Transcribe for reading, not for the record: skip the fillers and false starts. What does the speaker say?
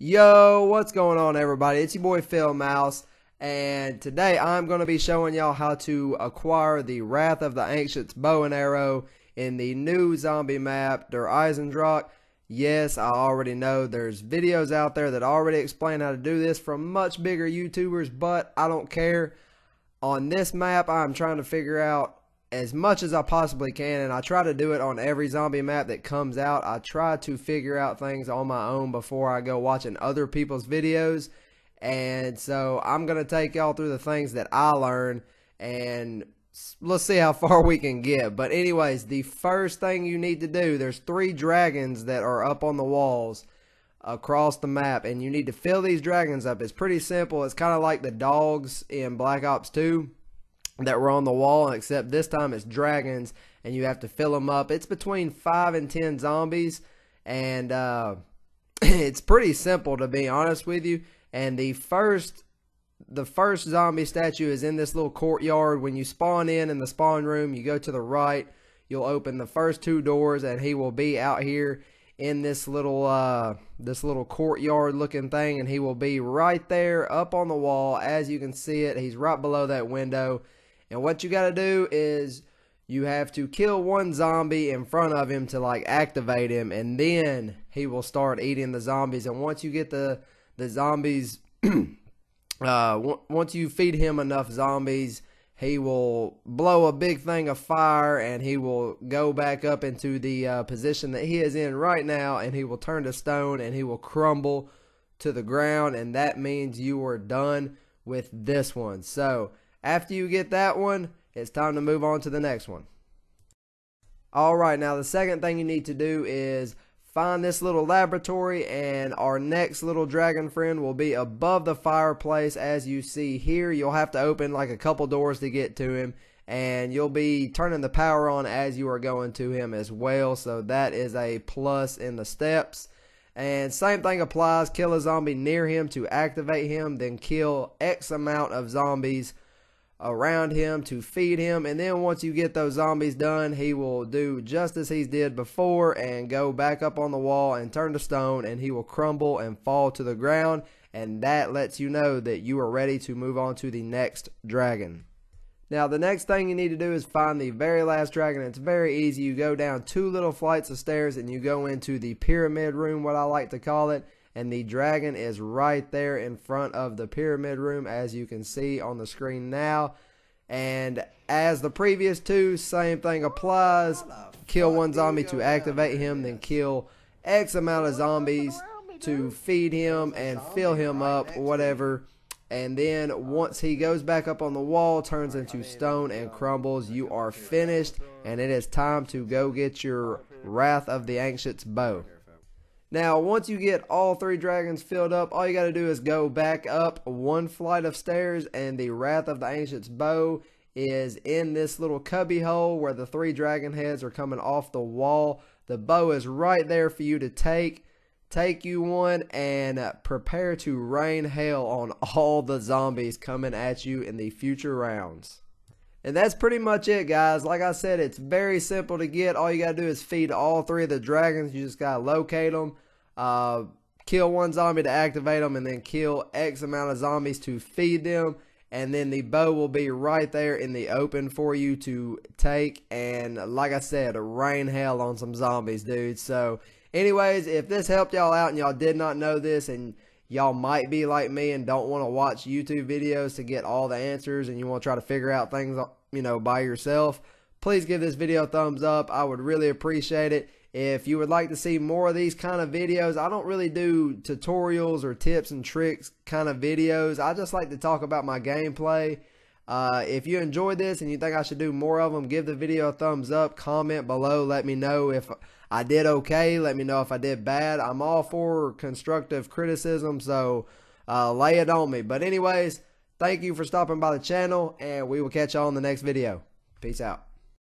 Yo, what's going on, everybody? It's your boy FieldMouse, and today I'm going to be showing y'all how to acquire the Wrath of the Ancients bow and arrow in the new zombie map, Der Eisendrache. Yes, I already know there's videos out there that already explain how to do this from much bigger YouTubers, but I don't care. On this map, I'm trying to figure out as much as I possibly can, and I try to do it on every zombie map that comes out. I try to figure out things on my own before I go watching other people's videos, and so I'm going to take y'all through the things that I learn, and let's see how far we can get. But anyways, the first thing you need to do, there's three dragons that are up on the walls across the map, and you need to fill these dragons up. It's pretty simple. It's kind of like the dogs in Black Ops 2 that were on the wall, except this time it's dragons, and you have to fill them up. It's between 5 and 10 zombies, and it's pretty simple, to be honest with you. And the first zombie statue is in this little courtyard. When you spawn in the spawn room, you go to the right, you'll open the first two doors, and he will be out here in this little courtyard looking thing, and he will be right there up on the wall. As you can see it, he's right below that window, and what you got to do is you have to kill one zombie in front of him to like activate him, and then he will start eating the zombies. And once you get the zombies once you feed him enough zombies, he will blow a big thing of fire, and he will go back up into the position that he is in right now, and he will turn to stone, and he will crumble to the ground, and that means you are done with this one. So after you get that one, it's time to move on to the next one. Alright, now the second thing you need to do is find this little laboratory, and our next little dragon friend will be above the fireplace. As you see here, you'll have to open like a couple doors to get to him, and you'll be turning the power on as you are going to him as well, so that is a plus in the steps. And same thing applies, kill a zombie near him to activate him, then kill X amount of zombies around him to feed him, and then once you get those zombies done, he will do just as he did before and go back up on the wall and turn to stone, and he will crumble and fall to the ground, and that lets you know that you are ready to move on to the next dragon. Now the next thing you need to do is find the very last dragon. It's very easy. You go down two little flights of stairs and you go into the pyramid room, what I like to call it, and the dragon is right there in front of the pyramid room, as you can see on the screen now. And as the previous two, same thing applies. Kill one zombie to activate him, then kill X amount of zombies to feed him and fill him up, whatever. And then once he goes back up on the wall, turns into stone and crumbles, you are finished, and it is time to go get your Wrath of the Ancients bow. Now, once you get all three dragons filled up, all you got to do is go back up one flight of stairs, and the Wrath of the Ancients bow is in this little cubby hole where the three dragon heads are coming off the wall. The bow is right there for you to take. Take you one and prepare to rain hell on all the zombies coming at you in the future rounds. And that's pretty much it, guys. Like I said, it's very simple to get. All you got to do is feed all three of the dragons. You just got to locate them. Kill one zombie to activate them, and then kill X amount of zombies to feed them, and then the bow will be right there in the open for you to take, and like I said, rain hell on some zombies, dude. So anyways, if this helped y'all out and y'all did not know this, and y'all might be like me and don't want to watch YouTube videos to get all the answers, and you want to try to figure out things, you know, by yourself, please give this video a thumbs up. I would really appreciate it. If you would like to see more of these kind of videos, I don't really do tutorials or tips and tricks kind of videos. I just like to talk about my gameplay. If you enjoyed this and you think I should do more of them, give the video a thumbs up, comment below, let me know if I did okay, let me know if I did bad. I'm all for constructive criticism, so lay it on me. But anyways, thank you for stopping by the channel, and we will catch y'all in the next video. Peace out.